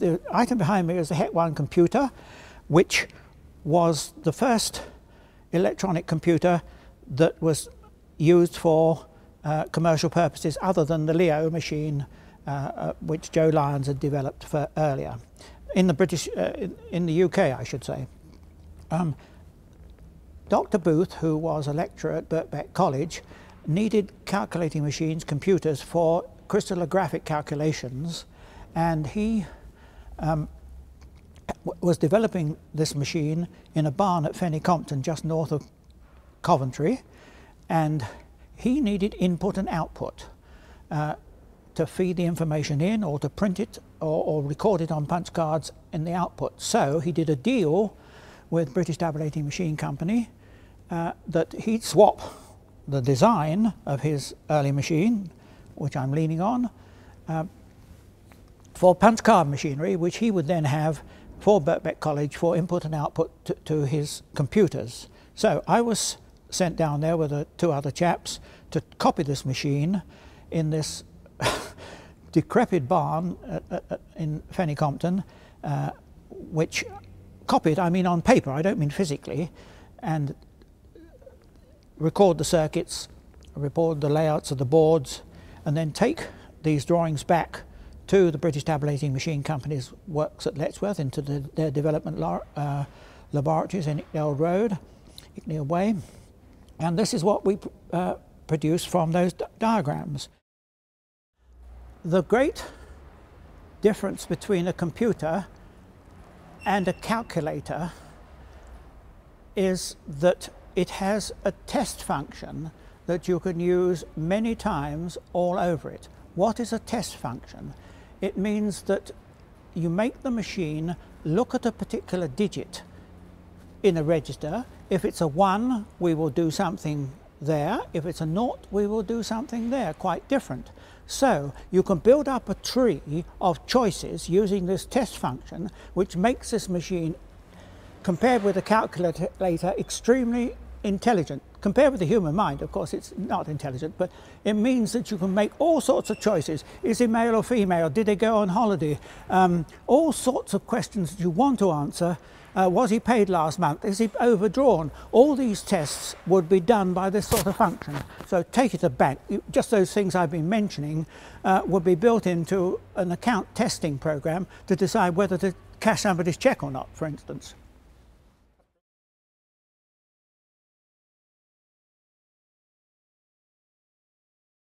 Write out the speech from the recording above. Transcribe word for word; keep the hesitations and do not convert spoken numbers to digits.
The item behind me is the HEC one computer, which was the first electronic computer that was used for uh, commercial purposes other than the Leo machine, uh, uh, which Joe Lyons had developed for earlier. In the British, uh, in, in the U K, I should say. Um, Doctor Booth, who was a lecturer at Birkbeck College, needed calculating machines, computers, for crystallographic calculations, and he um, was developing this machine in a barn at Fenny Compton, just north of Coventry, and he needed input and output uh, to feed the information in, or to print it, or, or record it on punch cards in the output. So he did a deal with British Tabulating Machine Company uh, that he'd swap the design of his early machine, which I'm leaning on, uh, for punch card machinery, which he would then have for Birkbeck College for input and output to, to his computers. So I was sent down there with uh, two other chaps to copy this machine in this decrepit barn uh, uh, in Fenny Compton, uh, which copied, I mean on paper, I don't mean physically, and record the circuits, record the layouts of the boards, and then take these drawings back to the British Tabulating Machine Company's works at Lettsworth, into the, their development la uh, laboratories in Icknield Road, Icknield Way. And this is what we uh, produced from those di diagrams. The great difference between a computer and a calculator is that it has a test function that you can use many times all over it. What is a test function? It means that you make the machine look at a particular digit in a register. If it's a one, we will do something there. If it's a naught, we will do something there, quite different. So you can build up a tree of choices using this test function, which makes this machine, compared with a calculator, extremely intelligent. Compared with the human mind, of course, it's not intelligent, but it means that you can make all sorts of choices. Is he male or female? Did they go on holiday? Um, all sorts of questions that you want to answer. Uh, was he paid last month? Is he overdrawn? All these tests would be done by this sort of function. So take it to bank. Just those things I've been mentioning uh, would be built into an account testing program to decide whether to cash somebody's check or not, for instance.